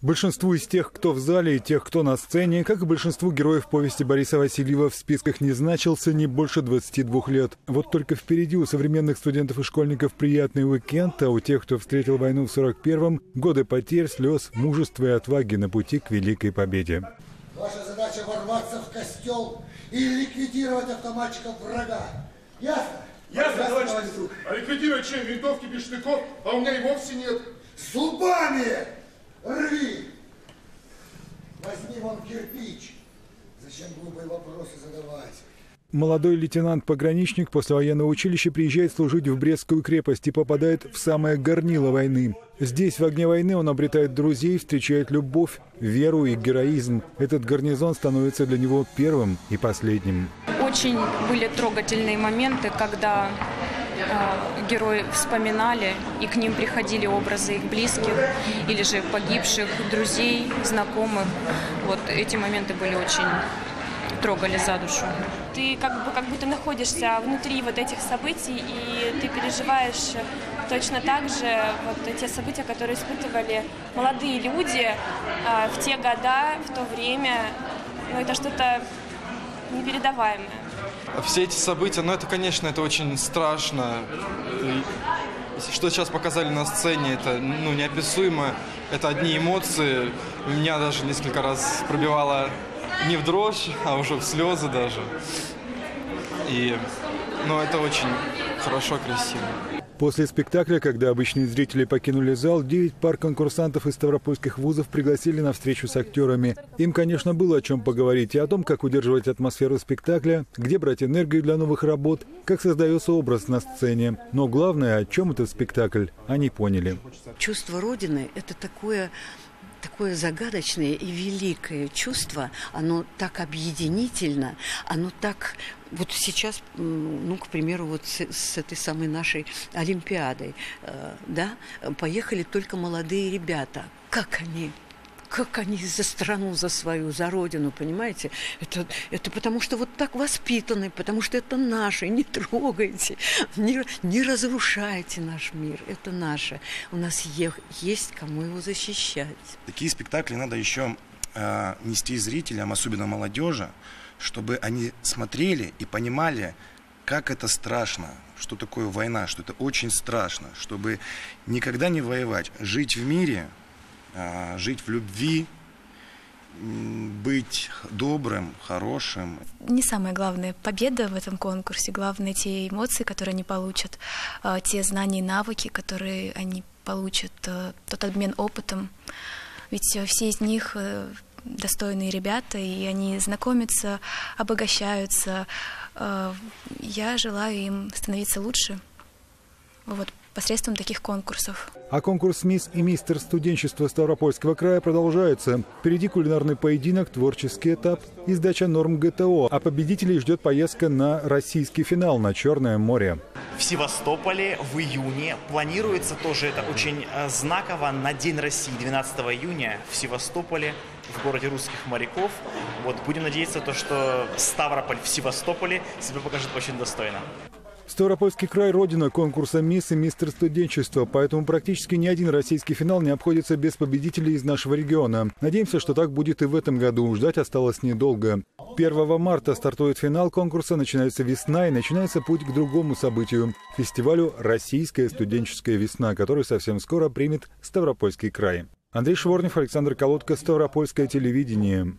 Большинству из тех, кто в зале, и тех, кто на сцене, как и большинству героев повести Бориса Васильева, в списках не значился не больше 22 лет. Вот только впереди у современных студентов и школьников приятный уикенд, а у тех, кто встретил войну в 41-м, годы потерь, слез, мужества и отваги на пути к великой победе. Ваша задача ворваться в костел и ликвидировать автоматчиков врага. Ясно? Ясно, товарищ друг. А ликвидировать чем? Винтовки, пиштыков, а у меня и вовсе нет. Зубами! Рви! Возьми вон кирпич. Зачем глупые вопросы задавать? Молодой лейтенант-пограничник после военного училища приезжает служить в Брестскую крепость и попадает в самое горнило войны. Здесь в огне войны он обретает друзей, встречает любовь, веру и героизм. Этот гарнизон становится для него первым и последним. Очень были трогательные моменты, когда герои вспоминали, и к ним приходили образы их близких или же погибших, друзей, знакомых. Вот эти моменты были очень трогали за душу. Ты как будто находишься внутри вот этих событий, и ты переживаешь точно так же вот те события, которые испытывали молодые люди в те года, в то время. Ну, это что-то непередаваемое. Все эти события, ну, это, конечно, это очень страшно. Что сейчас показали на сцене, это, ну, неописуемо. Это одни эмоции. Меня даже несколько раз пробивало не в дрожь, а уже в слезы даже. И, ну, это очень хорошо, красиво. После спектакля, когда обычные зрители покинули зал, 9 пар конкурсантов из ставропольских вузов пригласили на встречу с актерами. Им, конечно, было о чем поговорить и о том, как удерживать атмосферу спектакля, где брать энергию для новых работ, как создается образ на сцене. Но главное, о чем этот спектакль, они поняли. Чувство Родины – это такое загадочное и великое чувство, оно так объединительно, оно так... Вот сейчас, ну, к примеру, вот с этой самой нашей Олимпиадой, да, поехали только молодые ребята. Как они за страну, за свою, за родину, понимаете? Это потому что вот так воспитаны, потому что это наше, не трогайте, не разрушайте наш мир, это наше. У нас есть кому его защищать. Такие спектакли надо еще нести зрителям, особенно молодежи, чтобы они смотрели и понимали, как это страшно, что такое война, что это очень страшно, чтобы никогда не воевать, жить в мире, жить в любви, быть добрым, хорошим. Не самая главная победа в этом конкурсе, главное те эмоции, которые они получат, те знания и навыки, которые они получат, тот обмен опытом. Ведь все из них достойные ребята, и они знакомятся, обогащаются. Я желаю им становиться лучше. Вот. Посредством таких конкурсов. А конкурс «Мисс» и «Мистер» студенчества Ставропольского края продолжается. Впереди кулинарный поединок, творческий этап и сдача норм ГТО. А победителей ждет поездка на российский финал на Черное море. В Севастополе в июне планируется тоже, это очень знаково, на День России 12 июня в Севастополе, в городе русских моряков. Вот, будем надеяться, то, что Ставрополь в Севастополе себя покажет очень достойно. Ставропольский край – родина конкурса «Мисс» и «Мистер» студенчества, поэтому практически ни один российский финал не обходится без победителей из нашего региона. Надеемся, что так будет и в этом году. Ждать осталось недолго. 1 марта стартует финал конкурса, начинается весна и начинается путь к другому событию – фестивалю «Российская студенческая весна», который совсем скоро примет Ставропольский край. Андрей Шворнев, Александр Колодко, Ставропольское телевидение.